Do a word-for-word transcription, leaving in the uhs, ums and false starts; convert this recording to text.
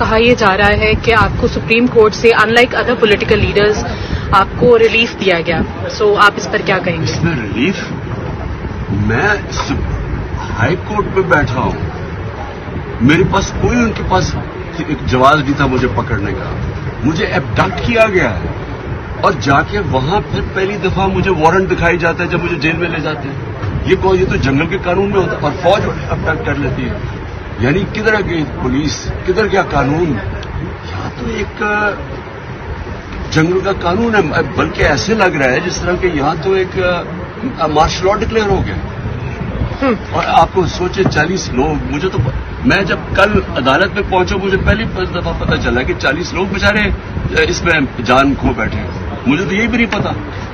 कहा यह जा रहा है कि आपको सुप्रीम कोर्ट से अनलाइक अदर पॉलिटिकल लीडर्स आपको रिलीफ दिया गया, सो so, आप इस पर क्या कहेंगे? इसमें रिलीफ, मैं हाई कोर्ट में बैठा हूं, मेरे पास कोई उनके पास एक जवाब नहीं था मुझे पकड़ने का, मुझे एबडक्ट किया गया है और जाके वहां फिर पहली दफा मुझे वारंट दिखाई जाता है जब मुझे जेल में ले जाते हैं। ये कोई ये तो जंगल के कानून में होता है और फौज एबडक्ट कर लेती है, यानी किधर गई पुलिस, किधर गया कानून, या तो एक जंगल का कानून है, बल्कि ऐसे लग रहा है जिस तरह के यहाँ तो एक मार्शल लॉ डिक्लेयर हो गया। और आपको सोचे चालीस लोग, मुझे तो मैं जब कल अदालत में पहुंचा मुझे पहली दफा पता चला कि चालीस लोग बेचारे इसमें जान खो बैठे, मुझे तो यही भी नहीं पता।